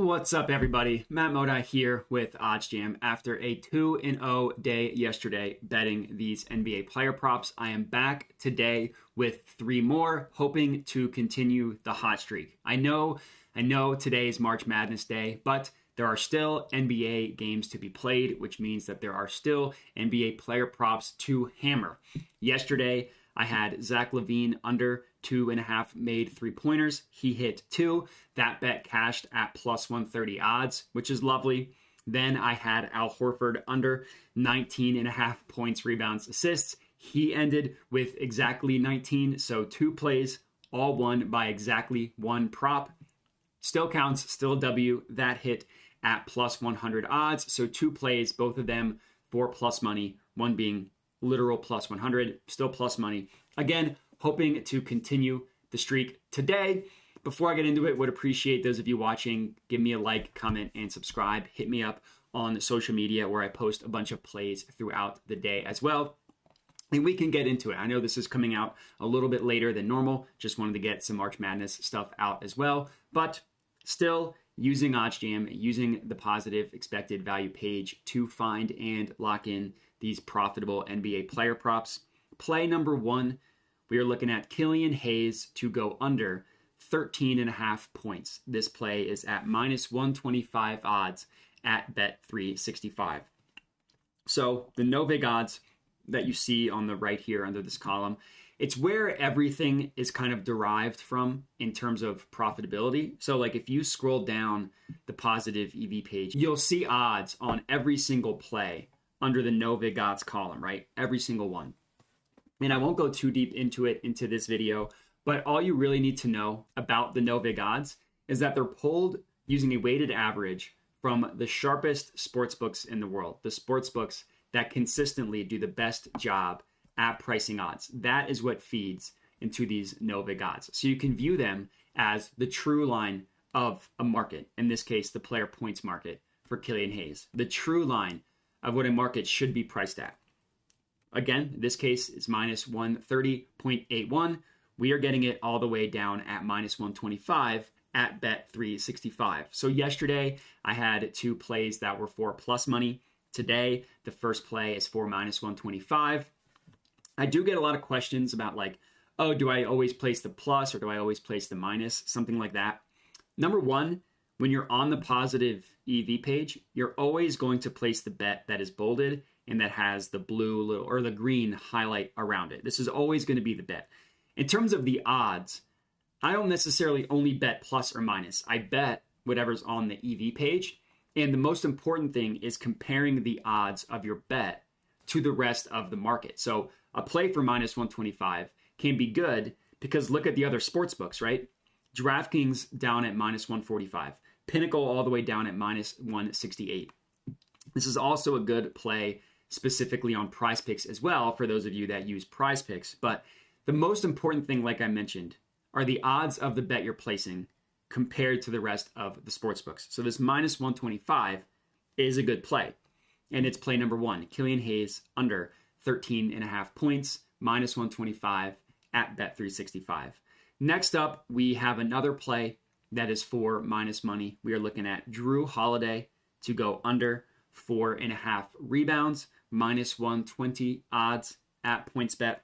What's up, everybody? Matt Modi here with Odds Jam. After a 2-0 day yesterday betting these NBA player props, I am back today with three more, hoping to continue the hot streak. I know today is March Madness Day, but there are still NBA games to be played, which means that there are still NBA player props to hammer. Yesterday, I had Zach LaVine under 2.5 made three-pointers. He hit 2. That bet cashed at plus 130 odds, which is lovely. Then I had Al Horford under 19.5 points, rebounds, assists. He ended with exactly 19, so two plays, all won by exactly one prop. Still counts, still a W. That hit at plus 100 odds, so two plays, both of them for plus money, one being literal plus 100, still plus money. Again, hoping to continue the streak today. Before I get into it, would appreciate those of you watching. Give me a like, comment, and subscribe. Hit me up on social media where I post a bunch of plays throughout the day as well. And we can get into it. I know this is coming out a little bit later than normal. Just wanted to get some March Madness stuff out as well. But still using OddsJam, using the positive expected value page to find and lock in these profitable NBA player props. Play number one, we are looking at Killian Hayes to go under 13.5 points. This play is at minus 125 odds at Bet365. So the no big odds that you see on the right here under this column, it's where everything is kind of derived from in terms of profitability. So like if you scroll down the positive EV page, you'll see odds on every single play under the Novig odds column, right? Every single one. And I won't go too deep into it into this video, but all you really need to know about the Novig odds is that they're pulled using a weighted average from the sharpest sportsbooks in the world, the sportsbooks that consistently do the best job at pricing odds. That is what feeds into these Novig odds. So you can view them as the true line of a market, in this case, the player points market for Killian Hayes, the true line of what a market should be priced at. Again, in this case, it's minus 130.81. We are getting it all the way down at minus 125 at Bet365. So yesterday, I had two plays that were for plus money. Today, the first play is for minus 125. I do get a lot of questions about like, oh, do I always place the plus or do I always place the minus? Something like that. Number one, when you're on the positive EV page, you're always going to place the bet that is bolded and that has the blue little or the green highlight around it. This is always going to be the bet. In terms of the odds, I don't necessarily only bet plus or minus. I bet whatever's on the EV page. And the most important thing is comparing the odds of your bet to the rest of the market. So a play for minus 125 can be good because look at the other sports books, right? DraftKings down at minus 145. Pinnacle all the way down at minus 168. This is also a good play specifically on Prize Picks as well for those of you that use Prize Picks. But the most important thing, like I mentioned, are the odds of the bet you're placing compared to the rest of the sports books. So this minus 125 is a good play. And it's play number one, Killian Hayes under 13.5 points, minus 125 at Bet365. Next up, we have another play that is for minus money. We are looking at Drew Holiday to go under 4.5 rebounds, minus 120 odds at PointsBet.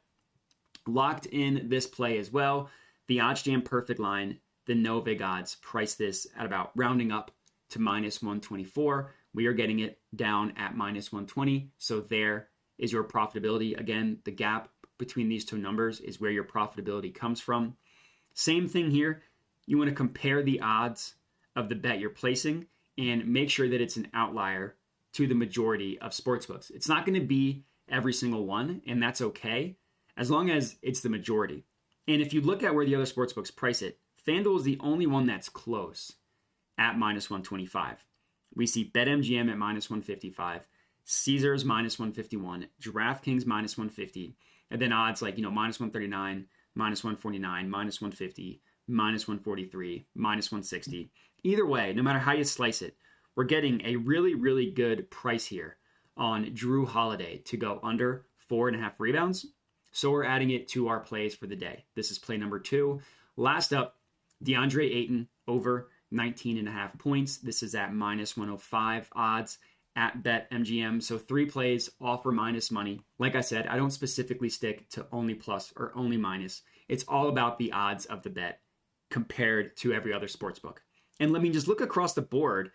Locked in this play as well. The OddsJam perfect line, the Novig odds, price this at about rounding up to minus 124. We are getting it down at minus 120. So there is your profitability. Again, the gap between these two numbers is where your profitability comes from. Same thing here. You want to compare the odds of the bet you're placing and make sure that it's an outlier to the majority of sportsbooks. It's not going to be every single one, and that's okay, as long as it's the majority. And if you look at where the other sportsbooks price it, FanDuel is the only one that's close at minus 125. We see BetMGM at minus 155, Caesars minus 151, DraftKings minus 150, and then odds like, minus 139, minus 149, minus 150, minus 143, minus 160. Either way, no matter how you slice it, we're getting a really, really good price here on Drew Holiday to go under 4.5 rebounds. So we're adding it to our plays for the day. This is play number two. Last up, DeAndre Ayton over 19.5 points. This is at minus 105 odds at BetMGM. So three plays, all for minus money. Like I said, I don't specifically stick to only plus or only minus. It's all about the odds of the bet compared to every other sportsbook. And let me just look across the board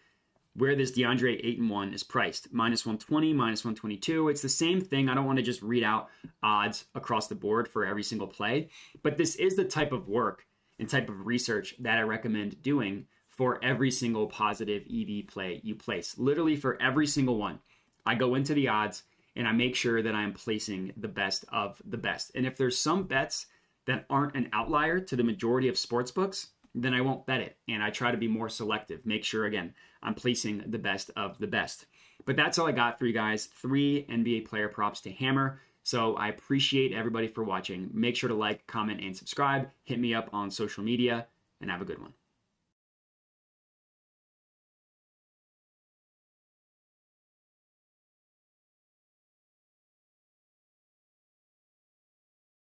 where this DeAndre Ayton one is priced. Minus 120, minus 122. It's the same thing. I don't want to just read out odds across the board for every single play. But this is the type of work and type of research that I recommend doing for every single positive EV play you place. Literally for every single one, I go into the odds and I make sure that I'm placing the best of the best. And if there's some bets that aren't an outlier to the majority of sportsbooks, then I won't bet it. And I try to be more selective. Make sure, again, I'm placing the best of the best. But that's all I got for you guys. 3 NBA player props to hammer. So I appreciate everybody for watching. Make sure to like, comment, and subscribe. Hit me up on social media, and have a good one.